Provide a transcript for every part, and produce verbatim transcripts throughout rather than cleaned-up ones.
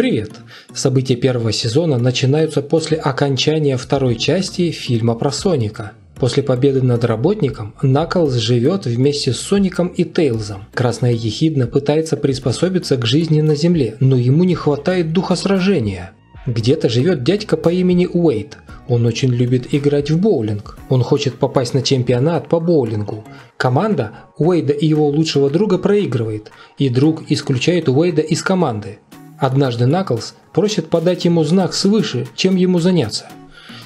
Привет! События первого сезона начинаются после окончания второй части фильма про Соника. После победы над работником Наклз живет вместе с Соником и Тейлзом. Красная Ехидна пытается приспособиться к жизни на Земле, но ему не хватает духа сражения. Где-то живет дядька по имени Уэйд. Он очень любит играть в боулинг. Он хочет попасть на чемпионат по боулингу. Команда Уэйда и его лучшего друга проигрывает, и друг исключает Уэйда из команды. Однажды Наклз просит подать ему знак свыше, чем ему заняться.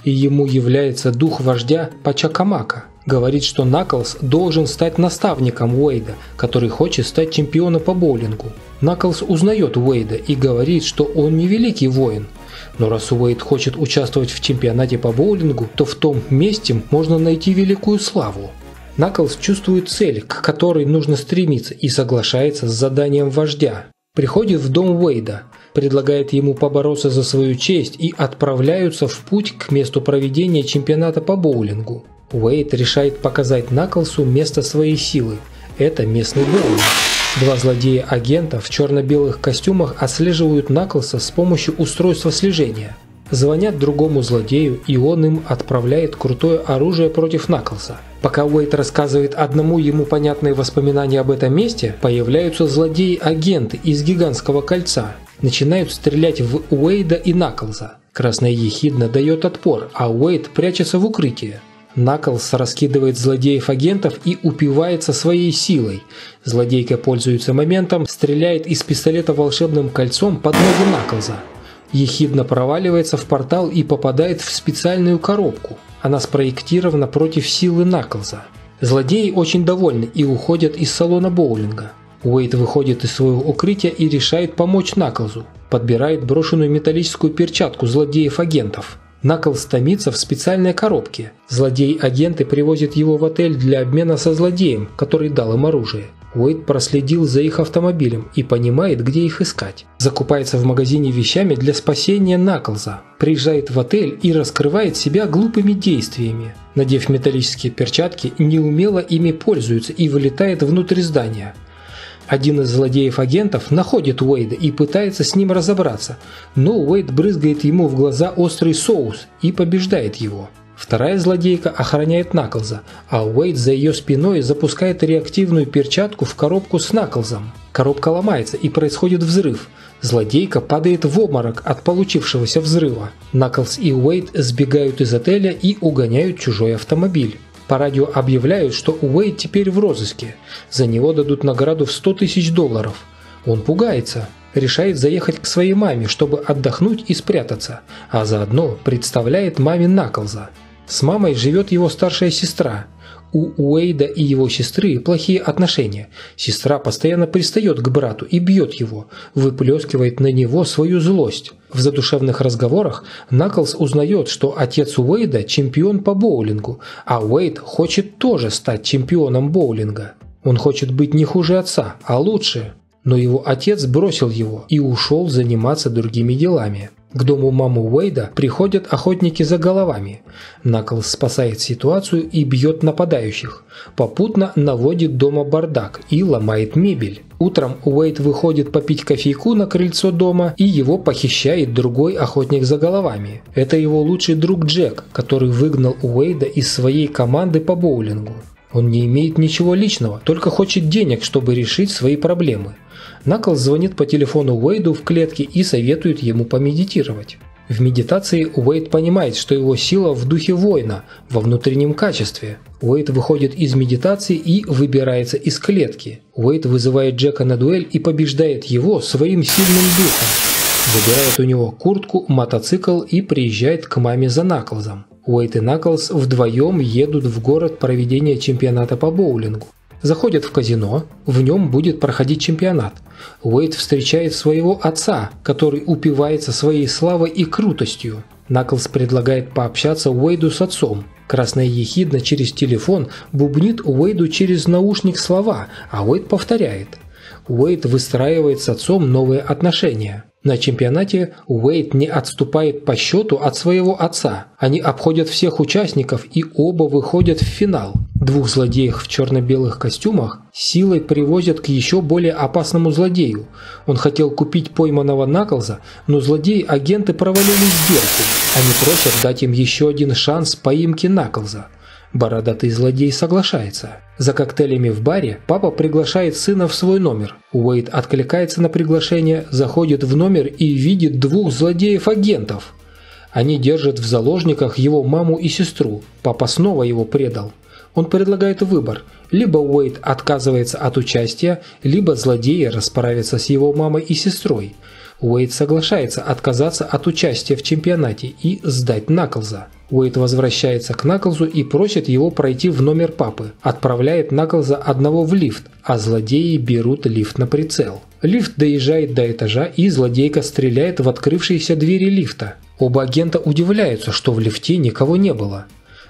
И ему является дух вождя Пачакамака. Говорит, что Наклз должен стать наставником Уэйда, который хочет стать чемпионом по боулингу. Наклз узнает Уэйда и говорит, что он не великий воин. Но раз Уэйд хочет участвовать в чемпионате по боулингу, то в том месте можно найти великую славу. Наклз чувствует цель, к которой нужно стремиться, и соглашается с заданием вождя. Приходит в дом Уэйда, предлагает ему побороться за свою честь и отправляются в путь к месту проведения чемпионата по боулингу. Уэйд решает показать Наклзу место своей силы. Это местный боулинг. Два злодея-агента в черно-белых костюмах отслеживают Наклза с помощью устройства слежения. Звонят другому злодею, и он им отправляет крутое оружие против Наклза. Пока Уэйд рассказывает одному ему понятные воспоминания об этом месте, появляются злодеи-агенты из гигантского кольца. Начинают стрелять в Уэйда и Наклза. Красная Ехидна дает отпор, а Уэйд прячется в укрытии. Наклз раскидывает злодеев-агентов и упивается своей силой. Злодейка пользуется моментом, стреляет из пистолета волшебным кольцом под ноги Наклза. Ехидна проваливается в портал и попадает в специальную коробку. Она спроектирована против силы Наклза. Злодеи очень довольны и уходят из салона боулинга. Уэйд выходит из своего укрытия и решает помочь Наклзу. Подбирает брошенную металлическую перчатку злодеев-агентов. Наклз томится в специальной коробке. Злодей-агенты привозят его в отель для обмена со злодеем, который дал им оружие. Уэйд проследил за их автомобилем и понимает, где их искать. Закупается в магазине вещами для спасения Наклза. Приезжает в отель и раскрывает себя глупыми действиями. Надев металлические перчатки, неумело ими пользуется и вылетает внутрь здания. Один из злодеев-агентов находит Уэйда и пытается с ним разобраться, но Уэйд брызгает ему в глаза острый соус и побеждает его. Вторая злодейка охраняет Наклза, а Уэйд за ее спиной запускает реактивную перчатку в коробку с Наклзом. Коробка ломается и происходит взрыв. Злодейка падает в обморок от получившегося взрыва. Наклз и Уэйд сбегают из отеля и угоняют чужой автомобиль. По радио объявляют, что Уэйд теперь в розыске. За него дадут награду в сто тысяч долларов. Он пугается. Решает заехать к своей маме, чтобы отдохнуть и спрятаться. А заодно представляет маме Наклза. С мамой живет его старшая сестра. У Уэйда и его сестры плохие отношения. Сестра постоянно пристает к брату и бьет его, выплескивает на него свою злость. В задушевных разговорах Наклз узнает, что отец Уэйда чемпион по боулингу, а Уэйд хочет тоже стать чемпионом боулинга. Он хочет быть не хуже отца, а лучше. Но его отец бросил его и ушел заниматься другими делами. К дому мамы Уэйда приходят охотники за головами. Наклз спасает ситуацию и бьет нападающих. Попутно наводит дома бардак и ломает мебель. Утром Уэйд выходит попить кофейку на крыльцо дома, и его похищает другой охотник за головами. Это его лучший друг Джек, который выгнал Уэйда из своей команды по боулингу. Он не имеет ничего личного, только хочет денег, чтобы решить свои проблемы. Наклз звонит по телефону Уэйду в клетке и советует ему помедитировать. В медитации Уэйд понимает, что его сила в духе воина, во внутреннем качестве. Уэйд выходит из медитации и выбирается из клетки. Уэйд вызывает Джека на дуэль и побеждает его своим сильным духом. Выбирает у него куртку, мотоцикл и приезжает к маме за Наклзом. Уэйд и Наклз вдвоем едут в город проведения чемпионата по боулингу. Заходят в казино, в нем будет проходить чемпионат. Уэйд встречает своего отца, который упивается своей славой и крутостью. Наклз предлагает пообщаться Уэйду с отцом. Красная Ехидна через телефон бубнит Уэйду через наушник слова, а Уэйд повторяет. Уэйд выстраивает с отцом новые отношения. На чемпионате Уэйд не отступает по счету от своего отца. Они обходят всех участников и оба выходят в финал. Двух злодеев в черно-белых костюмах силой привозят к еще более опасному злодею. Он хотел купить пойманного Наклза, но злодеи-агенты провалили сделку. Они просят дать им еще один шанс поимки Наклза. Бородатый злодей соглашается. За коктейлями в баре папа приглашает сына в свой номер. Уэйд откликается на приглашение, заходит в номер и видит двух злодеев-агентов. Они держат в заложниках его маму и сестру. Папа снова его предал. Он предлагает выбор. Либо Уэйд отказывается от участия, либо злодеи расправятся с его мамой и сестрой. Уэйд соглашается отказаться от участия в чемпионате и сдать Наклза. Уэйд возвращается к Наклзу и просит его пройти в номер папы. Отправляет Наклза одного в лифт, а злодеи берут лифт на прицел. Лифт доезжает до этажа, и злодейка стреляет в открывшиеся двери лифта. Оба агента удивляются, что в лифте никого не было.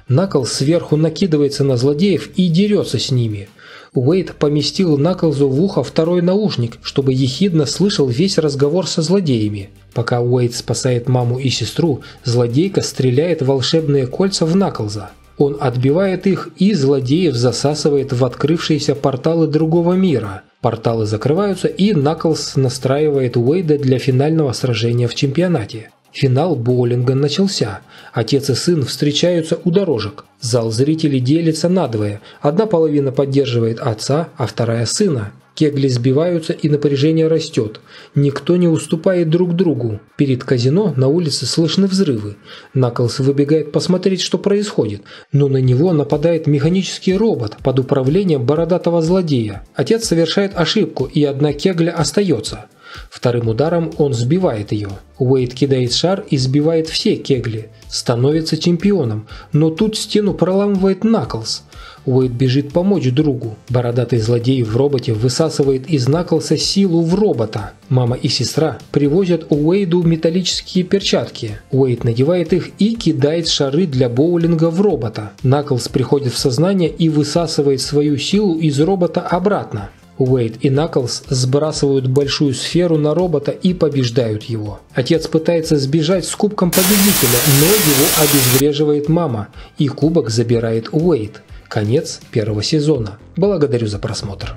Наклз сверху накидывается на злодеев и дерется с ними. Уэйд поместил Наклзу в ухо второй наушник, чтобы ехидно слышал весь разговор со злодеями. Пока Уэйд спасает маму и сестру, злодейка стреляет волшебные кольца в Наклза. Он отбивает их и злодеев засасывает в открывшиеся порталы другого мира. Порталы закрываются, и Наклз настраивает Уэйда для финального сражения в чемпионате. Финал боулинга начался. Отец и сын встречаются у дорожек. Зал зрителей делится надвое. Одна половина поддерживает отца, а вторая – сына. Кегли сбиваются, и напряжение растет. Никто не уступает друг другу. Перед казино на улице слышны взрывы. Наклз выбегает посмотреть, что происходит, но на него нападает механический робот под управлением бородатого злодея. Отец совершает ошибку, и одна кегля остается. Вторым ударом он сбивает ее. Уэйд кидает шар и сбивает все кегли. Становится чемпионом, но тут стену проламывает Наклз. Уэйд бежит помочь другу. Бородатый злодей в роботе высасывает из Наклза силу в робота. Мама и сестра привозят Уэйду металлические перчатки. Уэйд надевает их и кидает шары для боулинга в робота. Наклз приходит в сознание и высасывает свою силу из робота обратно. Уэйд и Наклз сбрасывают большую сферу на робота и побеждают его. Отец пытается сбежать с кубком победителя, но его обезвреживает мама, и кубок забирает Уэйд. Конец первого сезона. Благодарю за просмотр.